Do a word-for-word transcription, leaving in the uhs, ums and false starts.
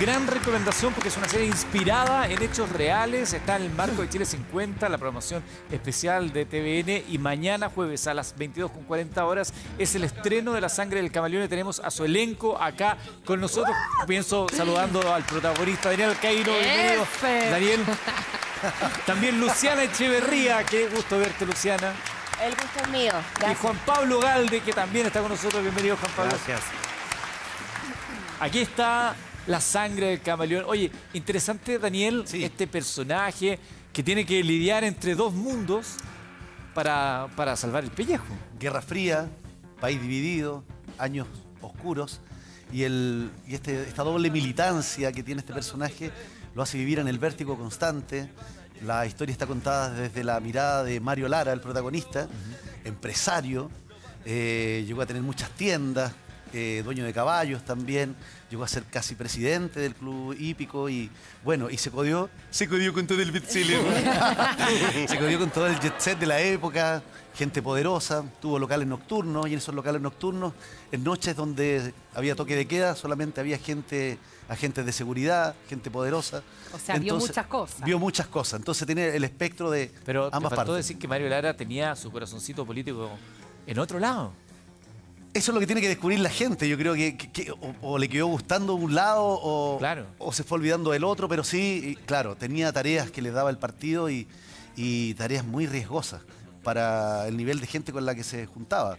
gran recomendación porque es una serie inspirada en hechos reales. Está en el marco de Chile cincuenta, la programación especial de T V N. Y mañana jueves a las veintidós cuarenta horas es el estreno de La Sangre del Camaleón. Y tenemos a su elenco acá con nosotros. Comienzo saludando al protagonista, Daniel Alcaíno. Bienvenido, Daniel. También Luciana Echeverría. Qué gusto verte, Luciana. El gusto es mío. Gracias. Y Juan Pablo Galde, que también está con nosotros. Bienvenido, Juan Pablo. Gracias. Aquí está La Sangre del Camaleón. Oye, interesante, Daniel, sí. Este personaje que tiene que lidiar entre dos mundos para, para salvar el pellejo. Guerra Fría, país dividido, años oscuros. Y, el, y este, esta doble militancia que tiene este personaje lo hace vivir en el vértigo constante. La historia está contada desde la mirada de Mario Lara, el protagonista, uh-huh. empresario. Eh, llegó a tener muchas tiendas, eh, dueño de caballos también. Llegó a ser casi presidente del club hípico y, bueno, y se codió. Se codió con todo el bestseller. Se codió con todo el jet set de la época. Gente poderosa, tuvo locales nocturnos. Y en esos locales nocturnos, en noches donde había toque de queda, solamente había gente... agentes de seguridad, gente poderosa. O sea, entonces, vio muchas cosas. Vio muchas cosas. Entonces tiene el espectro de Pero ambas partes. Pero te faltó decir que Mario Lara tenía su corazoncito político en otro lado. Eso es lo que tiene que descubrir la gente. Yo creo que, que, que o, o le quedó gustando un lado o, claro. o se fue olvidando del otro. Pero sí, claro, tenía tareas que le daba el partido y, y tareas muy riesgosas para el nivel de gente con la que se juntaba.